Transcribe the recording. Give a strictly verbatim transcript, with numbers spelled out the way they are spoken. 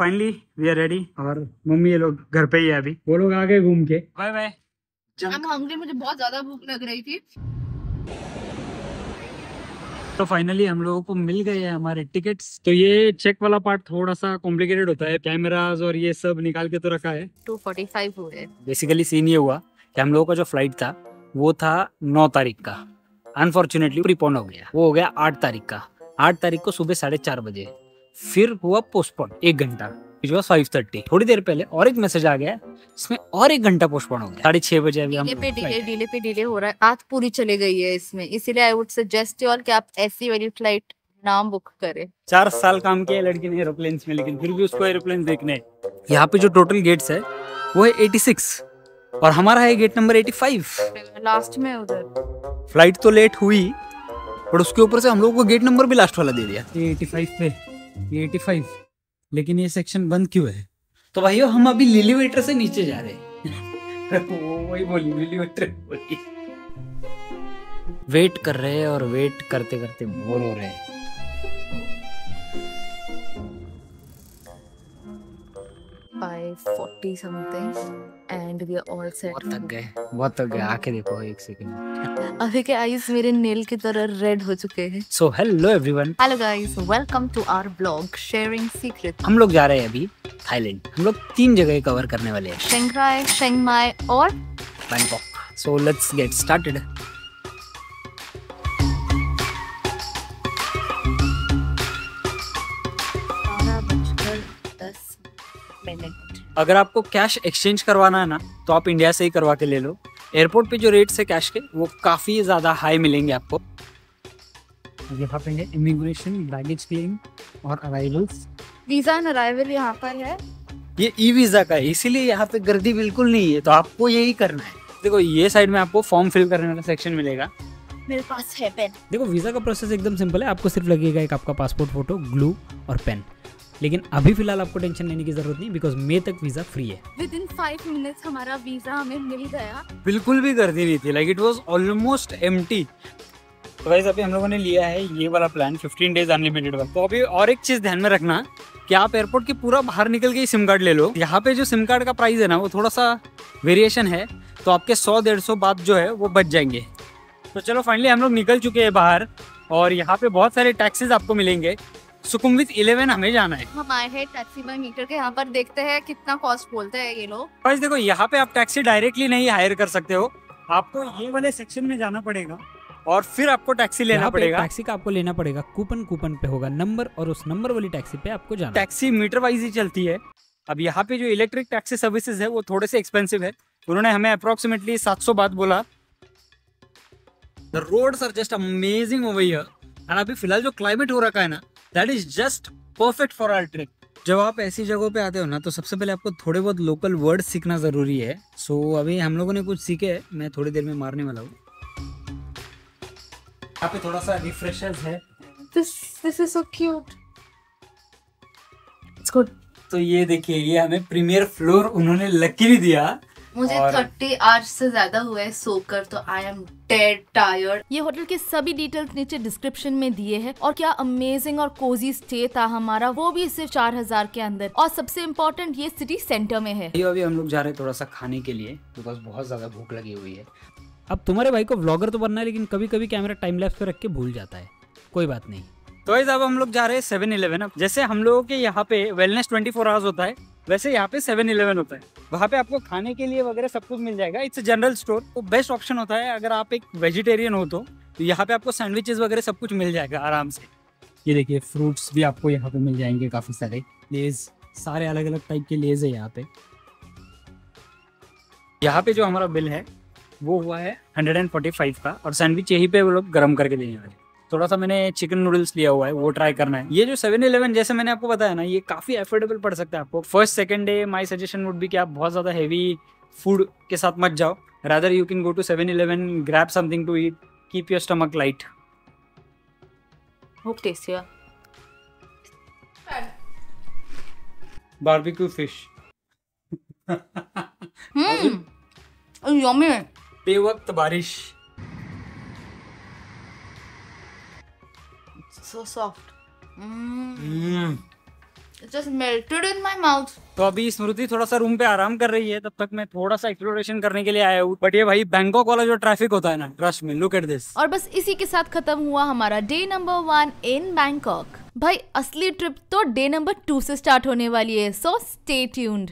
Finally we are ready और mummy ये लोग घर पे ही है अभी, वो लोग आ गए घूम के। Bye bye. मुझे बहुत ज्यादा भूख लग रही थी। तो फाइनली हम लोगों को मिल गए हैं हमारे टिकट्स। तो ये चेक वाला पार्ट थोड़ा सा कॉम्प्लिकेटेड होता है, कैमरास और ये सब निकाल के तो रखा है। टू फोर्टी फाइव हुए। बेसिकली सीन ये हुआ कि हम लोगों का जो फ्लाइट था वो था नौ तारीख का, अनफॉर्चुनेटली प्रीपोन हो गया। वो हो गया आठ तारीख का। आठ तारीख को सुबह साढ़े चार बजे फिर हुआ पोस्टपोन एक घंटा, which was फाइव थर्टी। थोड़ी देर पहले और एक मैसेज आ गया, इसमें और एक घंटा पोस्टपोन हो गया, साढ़े छह बजे अभी हम पे डिले डिले पे डिले हो रहा है। रात पूरी चली गई है इसमें, इसीलिए I would suggest you all कि आप ऐसी वाली फ्लाइट नाम बुक करें। चार साल काम किया लड़की ने एरोप्लेन्स में, लेकिन फिर भी उसको एरोप्लेन देखने। यहाँ पे जो टोटल गेट्स है वो है एटी सिक्स और हमारा है gate number eighty five, last में उधर। फ्लाइट तो लेट हुई और उसके ऊपर से हम लोगों को गेट नंबर भी लास्ट वाला दे दिया, एटी फाइव पे एटी फाइव। लेकिन ये सेक्शन बंद क्यों है? तो भाइयों हम अभी एलिवेटर से नीचे जा रहे हैं। वो वही बोली एलिवेटर बोली। वेट कर रहे हैं और वेट करते करते बोर हो रहे हैं। Five forty something and we are all set. बहुत थक गए, बहुत थक गए। आके देखो एक सेकंड, अभी के आईज मेरे नेल की तरह रेड हो चुके हैं। So hello everyone, hello guys, welcome to our blog sharing secret. हम लोग जा रहे हैं अभी थाईलैंड। हम लोग तीन जगह कवर करने वाले हैं, चियांग राय, चियांग माई और Bangkok. So let's get started. अगर आपको कैश एक्सचेंज करवाना है ना तो आप इंडिया से ही करवा के ले लो। एयरपोर्ट पे जो रेट्स है कैश के वो काफी ज्यादा हाई मिलेंगे आपको। यहाँ पे है इमिग्रेशन, बैगेज क्लेम और अराइवल्स। वीजा एंड अराइवल यहाँ पर है। ये ई वीजा का है, इसीलिए यहाँ पे गर्दी बिल्कुल नहीं है, तो आपको यही करना है। देखो ये साइड में आपको फॉर्म फिल करने का सेक्शन मिलेगा, मेरे पास है पेन। देखो वीजा का प्रोसेस एकदम सिंपल है, आपको सिर्फ लगेगा एक आपका पासपोर्ट फोटो, ग्लू और पेन। लेकिन अभी फिलहाल आपको टेंशन लेने की जरूरत नहीं, बिकॉज मई तक वीजा फ्री है। विद इन फाइव मिनट्स हमारा वीजा हमें मिल गया। बिल्कुल भी गर्दी नहीं थी, like it was almost empty. तो गाइस अभी हम लोगों ने लिया है ये वाला प्लान, फिफ्टीन डेज अनलिमिटेड वाला। तो अभी और एक चीज ध्यान में रखना कि आप एयरपोर्ट के पूरा बाहर निकल के ही सिम कार्ड ले लो। यहाँ पे जो सिम कार्ड का प्राइस है ना वो थोड़ा सा वेरिएशन है, तो आपके सौ डेढ़ सौ बाद जो है वो बच जाएंगे। तो चलो फाइनली हम लोग निकल चुके हैं बाहर और यहाँ पे बहुत सारे टैक्सेस आपको मिलेंगे। सुखुमवित इलेवन हमें जाना है। हम आए हैं टैक्सी बाय मीटर के यहाँ पर, देखते हैं कितना कॉस्ट बोलते हैं ये लोग। बस देखो यहाँ पे आप टैक्सी डायरेक्टली नहीं हायर कर सकते हो, आपको ये वाले सेक्शन में जाना पड़ेगा और फिर आपको टैक्सी लेना पड़ेगा। टैक्सी का आपको लेना पड़ेगा कूपन, कूपन पे होगा नंबर और उस नंबर वाली टैक्सी पे आपको जाना। टैक्सी मीटर वाइज ही चलती है। अब यहाँ पे जो इलेक्ट्रिक टैक्सी सर्विसेज है वो थोड़े से एक्सपेंसिव है, उन्होंने हमें अप्रोक्सीमेटली सात सौ बात बोला। The roads are just amazing over here and अभी फिलहाल जो क्लाइमेट हो रखा है ना That is just perfect for our trip. जब आप ऐसी जगहों पे आते हो ना तो सबसे पहले आपको थोड़े बहुत लोकल वर्ड सीखना जरूरी है। सो so, अभी हम लोगों ने कुछ सीखे है, मैं थोड़ी देर में मारने वाला हूँ। यहाँ पे थोड़ा सा रिफ्रेशर्स है। This this is so cute. It's good. तो ये देखिए ये हमें प्रीमियर फ्लोर उन्होंने लकीली दिया। मुझे थर्टी आवर्स से ज्यादा हुआ है सोकर, तो आई एम डेड टायर्ड। ये होटल के सभी डिटेल्स नीचे डिस्क्रिप्शन में दिए हैं और क्या अमेजिंग और कोजी स्टे था हमारा, वो भी सिर्फ चार हजार के अंदर। और सबसे इम्पोर्टेंट ये सिटी सेंटर में है। अभी हम लोग जा रहे हैं थोड़ा सा खाने के लिए बिकॉज बहुत ज्यादा भूख लगी हुई है। अब तुम्हारे भाई को व्लॉगर तो बनना है, लेकिन कभी कभी कैमरा टाइम लैप्स पे रख के भूल जाता है, कोई बात नहीं। तो अब हम लोग जा रहे हैं सेवन इलेवन। जैसे हम लोगों के यहाँ पे वेलनेस ट्वेंटी फोर आवर्स होता है, वैसे यहाँ पे सेवन इलेवन होता है। वहाँ पे आपको खाने के लिए वगैरह सब कुछ मिल जाएगा। इट्स जनरल स्टोर, वो बेस्ट ऑप्शन होता है अगर आप एक वेजिटेरियन हो तो, तो यहाँ पे आपको सैंडविचेस वगैरह सब कुछ मिल जाएगा आराम से। ये देखिए फ्रूट्स भी आपको यहाँ पे मिल जाएंगे, काफी सारे लेज, सारे अलग अलग टाइप के लेज है यहाँ पे। यहाँ पे जो हमारा बिल है वो हुआ है हंड्रेड एंड फोर्टी फाइव का और सैंडविच यही पे वो लोग गर्म करके देने वाले। थोड़ा सा मैंने चिकन नूडल्स लिया हुआ है, वो ट्राई करना है। ये जो सेवन इलेवन जैसे मैंने आपको बताया ना, ये काफी अफोर्डेबल पड़ सकता है आपको। First second day my suggestion would be कि आप बहुत ज्यादा हेवी फूड के साथ मत जाओ, rather you can go to seven eleven, grab something to eat, keep your stomach light. Barbecue fish बेवक्त बारिश, so soft. Mm. Mm. It just melted in my mouth. तो अभी स्मृति थोड़ा सा रूम पे आराम कर रही है, तब तक मैं थोड़ा सा एक्सप्लोरेशन करने के लिए आया हूँ। बट ये भाई बैंकॉक वाला जो ट्रैफिक होता है ना, trust me, look at this. और बस इसी के साथ खत्म हुआ हमारा day number one in Bangkok. भाई असली ट्रिप तो डे नंबर टू से स्टार्ट होने वाली है, सो स्टे ट्यून्ड।